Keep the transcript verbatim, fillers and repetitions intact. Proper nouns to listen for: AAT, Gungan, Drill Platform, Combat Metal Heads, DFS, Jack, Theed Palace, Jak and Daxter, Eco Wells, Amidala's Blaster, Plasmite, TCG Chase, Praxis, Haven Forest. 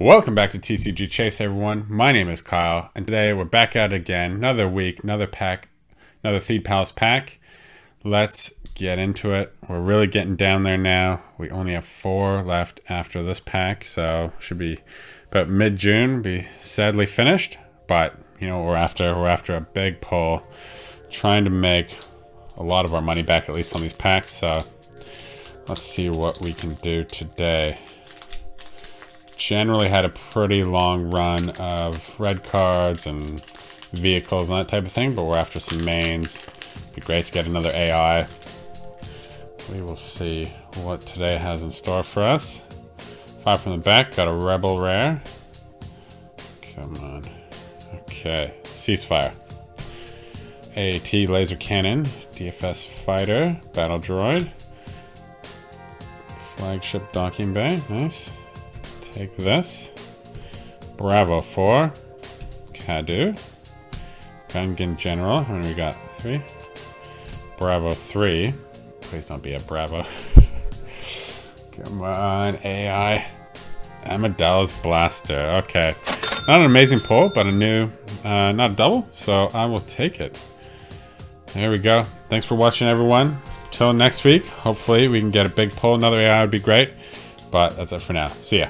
Welcome back to T C G Chase, everyone. My name is Kyle, and today we're back out again. Another week, another pack, another Theed Palace pack. Let's get into it. We're really getting down there now. We only have four left after this pack, so should be about mid-June, be sadly finished. But you know, we're after we're after a big pull, trying to make a lot of our money back, at least on these packs. So let's see what we can do today. Generally had a pretty long run of red cards and vehicles and that type of thing, but we're after some mains. It'd be great to get another A I. We will see what today has in store for us. Five from the back, got a rebel rare. Come on. Okay, ceasefire. A A T laser cannon, D F S fighter, battle droid, flagship docking bay, nice. Take this. Bravo four. Cadu. Gungan General. And we got three. Bravo three. Please don't be a Bravo. Come on, A I. Amidala's Blaster. Okay. Not an amazing pull, but a new, uh, not a double. So I will take it. There we go. Thanks for watching, everyone. Till next week. Hopefully we can get a big pull. Another A I would be great. But that's it for now. See ya.